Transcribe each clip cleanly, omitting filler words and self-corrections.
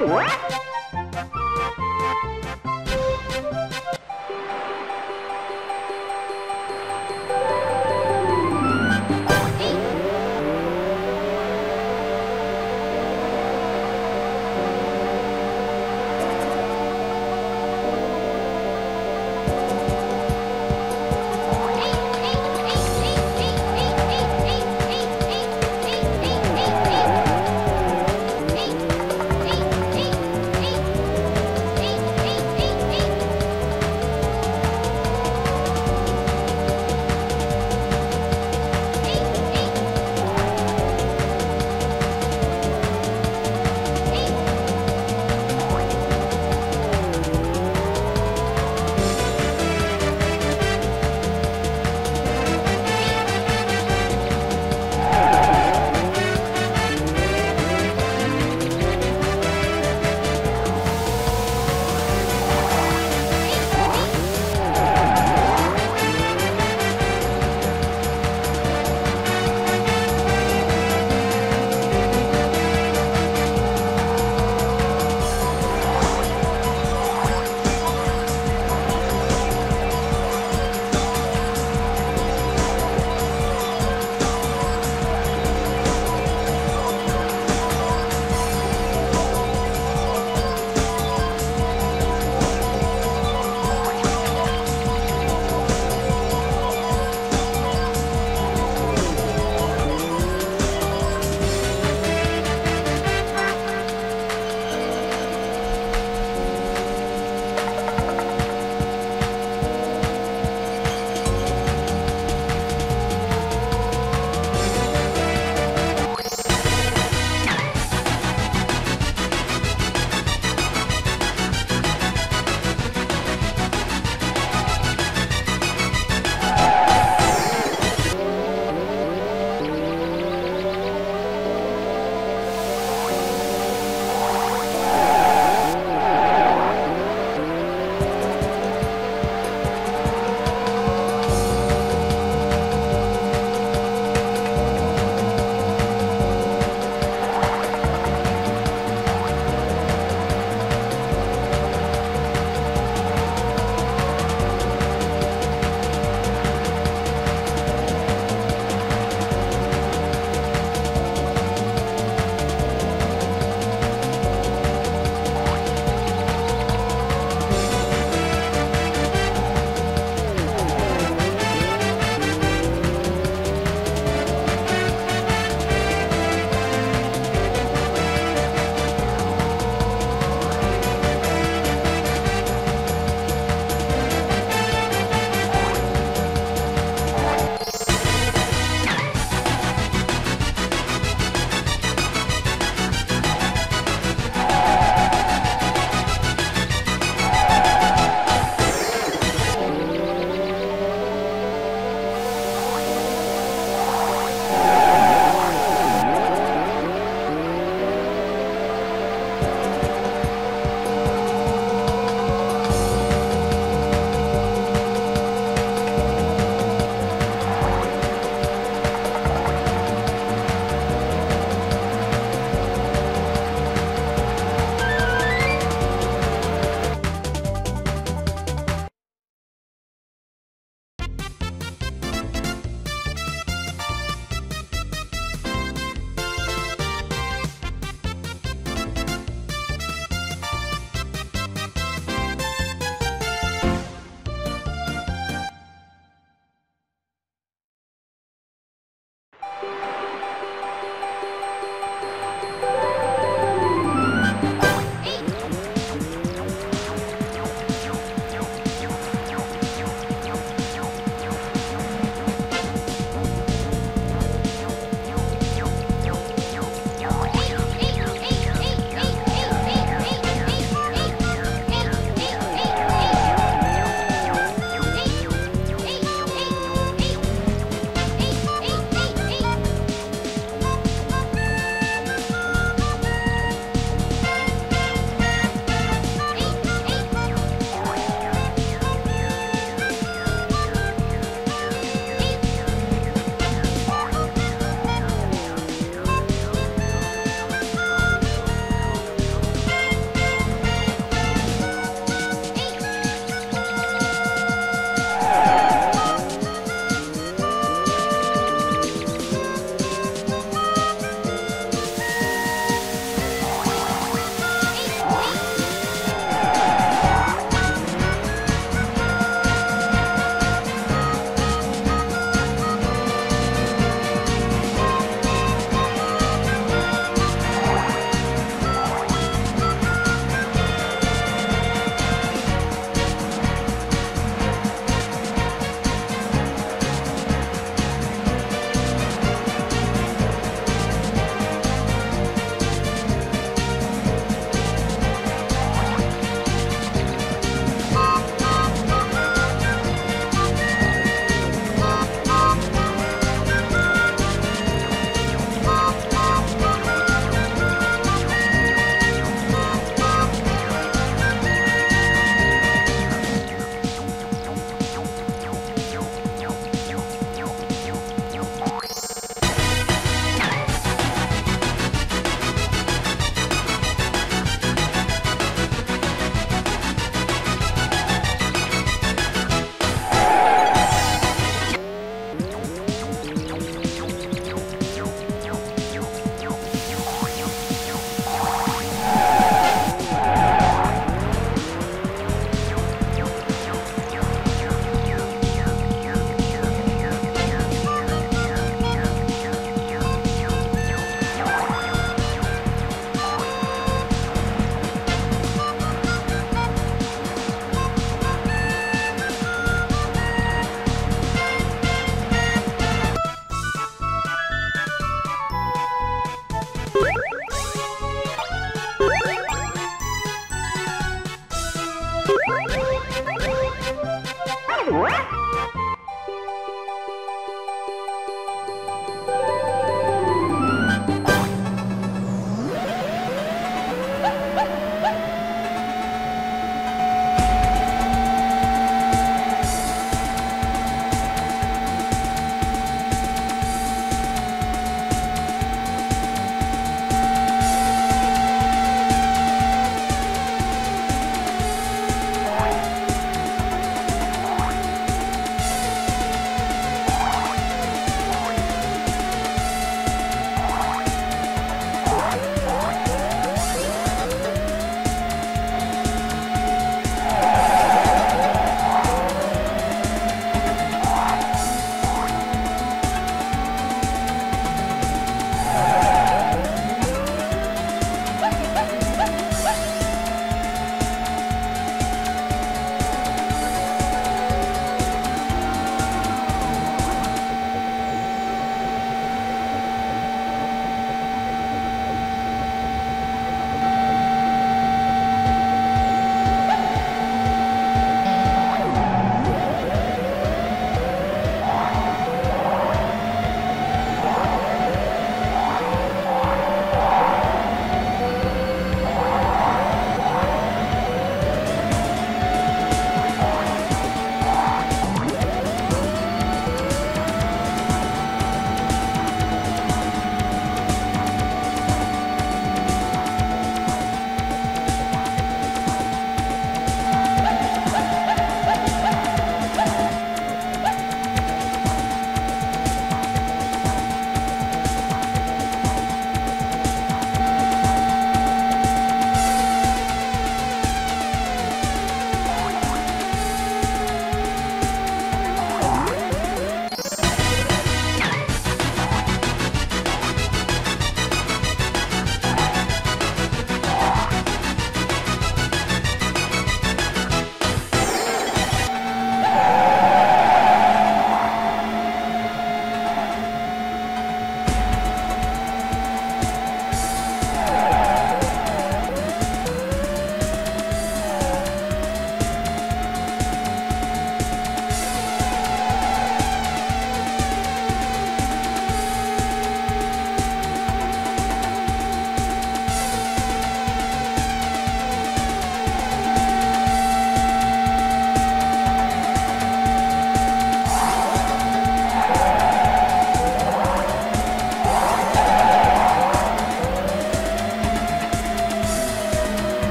What?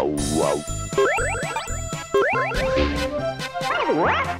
Oh, wow. What?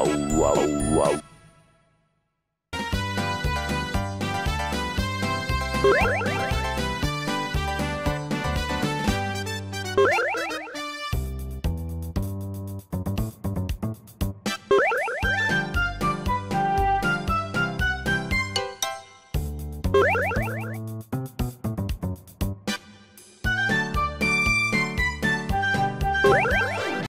Oh, wow.